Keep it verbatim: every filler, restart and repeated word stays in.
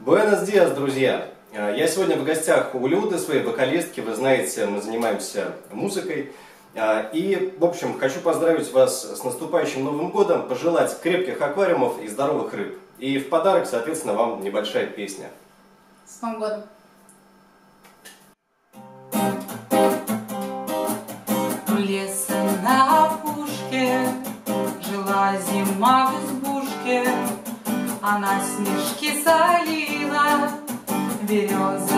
Буэнос диас, друзья! Я сегодня в гостях у Люды, своей вокалистки. Вы знаете, мы занимаемся музыкой. И, в общем, хочу поздравить вас с наступающим Новым годом, пожелать крепких аквариумов и здоровых рыб. И в подарок, соответственно, вам небольшая песня. С Новым годом! У леса на опушке жила зима в избушке. Она снежки солила, береза.